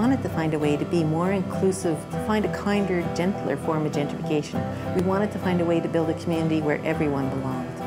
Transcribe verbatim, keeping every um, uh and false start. wanted to find a way to be more inclusive, to find a kinder, gentler form of gentrification. We wanted to find a way to build a community where everyone belonged.